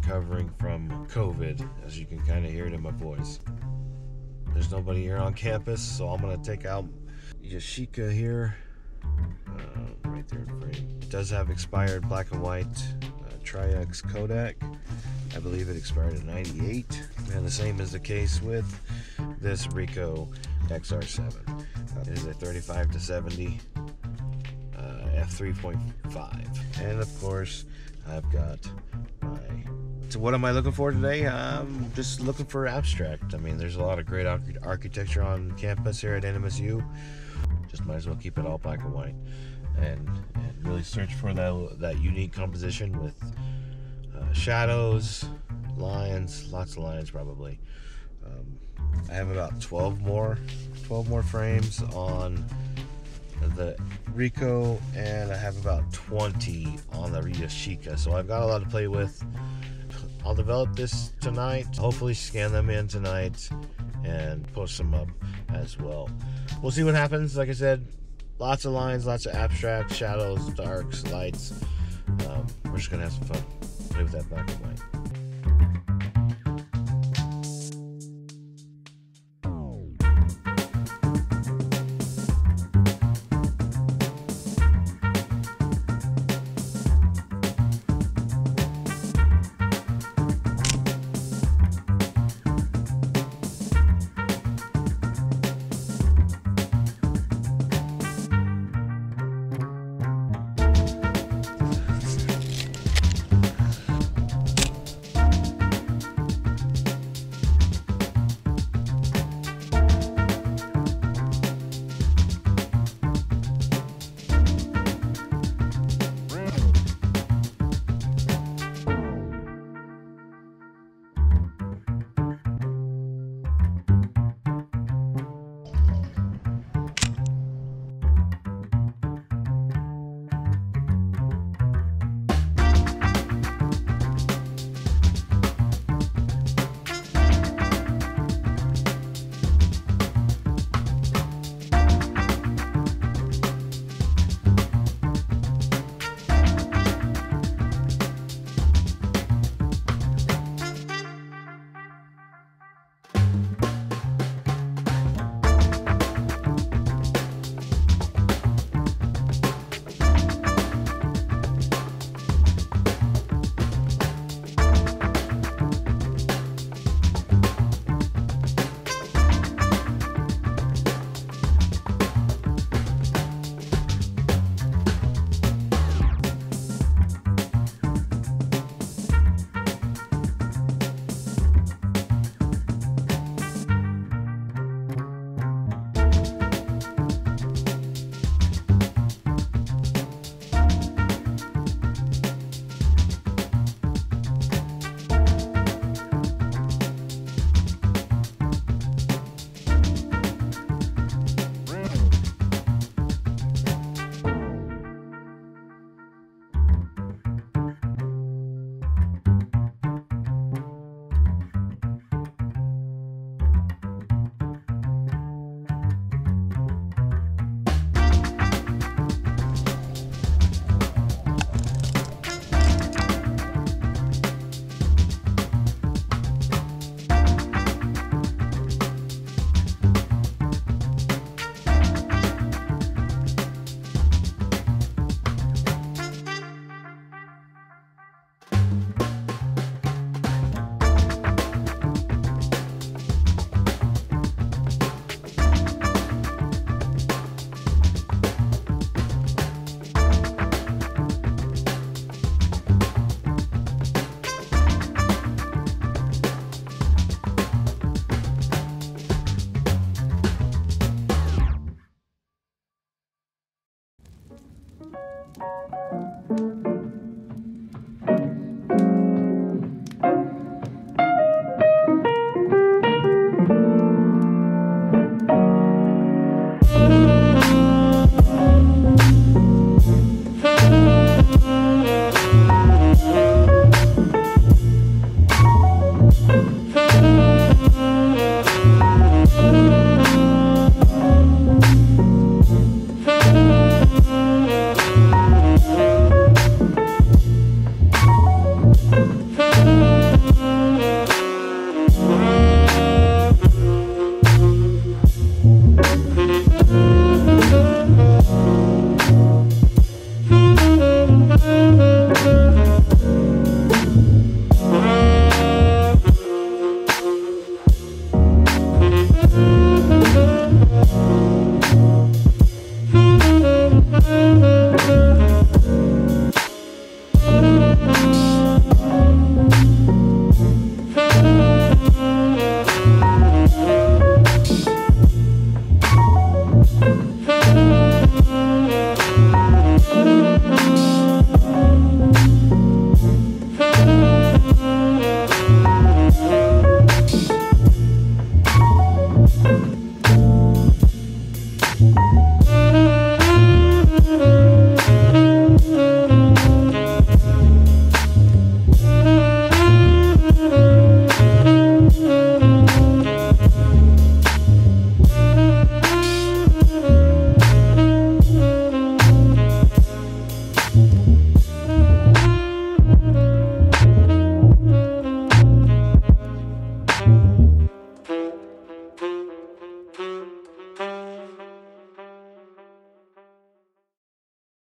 recovering from COVID, as you can kind of hear it in my voice. There's nobody here on campus, so I'm going to take out Yashica here. Right there in frame. It does have expired black and white Tri-X Kodak. I believe it expired in 98. And the same is the case with this Ricoh XR-7. It is a 35-70 f3.5. And of course, I've got my... So what am I looking for today? I'm just looking for abstract. I mean, there's a lot of great architecture on campus here at NMSU. Just might as well keep it all black and white. And really search for that unique composition with shadows, lines, lots of lines probably. I have about 12 more frames on the Ricoh, and I have about 20 on the Yashica, so I've got a lot to play with. I'll develop this tonight, hopefully scan them in tonight and post them up as well. We'll see what happens. Like I said, lots of lines, lots of abstract, shadows, darks, lights. We're just gonna have some fun. Play with that black and white.